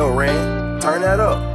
Yo, RAN, turn that up.